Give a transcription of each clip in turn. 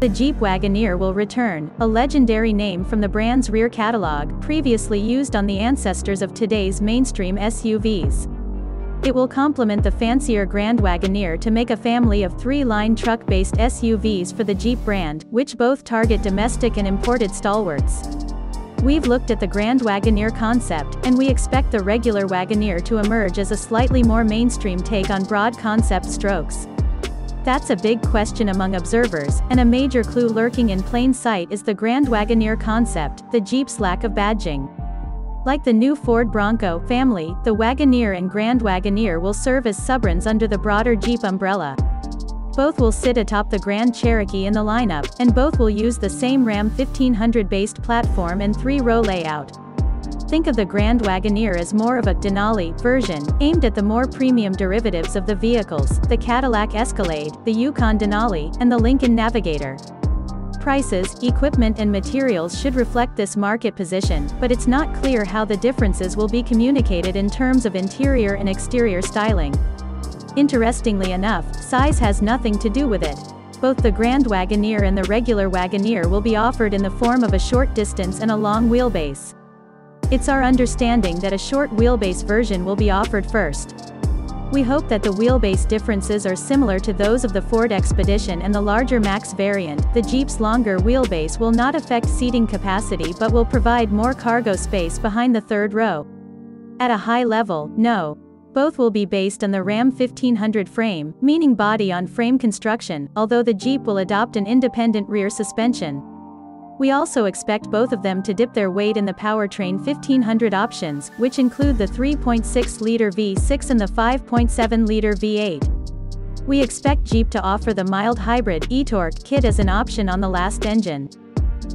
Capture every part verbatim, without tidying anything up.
The Jeep Wagoneer will return, a legendary name from the brand's rear catalog, previously used on the ancestors of today's mainstream S U Vs. It will complement the fancier Grand Wagoneer to make a family of three-line truck-based S U Vs for the Jeep brand, which both target domestic and imported stalwarts. We've looked at the Grand Wagoneer concept, and we expect the regular Wagoneer to emerge as a slightly more mainstream take on broad concept strokes. That's a big question among observers, and a major clue lurking in plain sight is the Grand Wagoneer concept, the Jeep's lack of badging. Like the new Ford Bronco family, the Wagoneer and Grand Wagoneer will serve as subrans under the broader Jeep umbrella. Both will sit atop the Grand Cherokee in the lineup, and both will use the same Ram fifteen hundred-based platform and three-row layout. Think of the Grand Wagoneer as more of a Denali version, aimed at the more premium derivatives of the vehicles, the Cadillac Escalade, the Yukon Denali, and the Lincoln Navigator. Prices, equipment and materials should reflect this market position, but it's not clear how the differences will be communicated in terms of interior and exterior styling. Interestingly enough, size has nothing to do with it. Both the Grand Wagoneer and the regular Wagoneer will be offered in the form of a short distance and a long wheelbase. It's our understanding that a short wheelbase version will be offered first. We hope that the wheelbase differences are similar to those of the Ford Expedition and the larger Max variant. The Jeep's longer wheelbase will not affect seating capacity but will provide more cargo space behind the third row. At a high level, no. Both will be based on the Ram fifteen hundred frame, meaning body-on-frame construction, although the Jeep will adopt an independent rear suspension. We also expect both of them to dip their weight in the powertrain fifteen hundred options, which include the three point six liter V six and the five point seven liter V eight. We expect Jeep to offer the mild hybrid eTorque kit as an option on the last engine.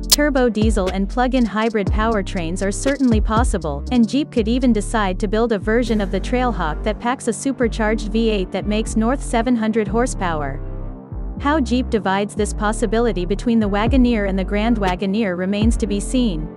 Turbo diesel and plug-in hybrid powertrains are certainly possible, and Jeep could even decide to build a version of the Trailhawk that packs a supercharged V eight that makes north seven hundred horsepower. How Jeep divides this possibility between the Wagoneer and the Grand Wagoneer remains to be seen.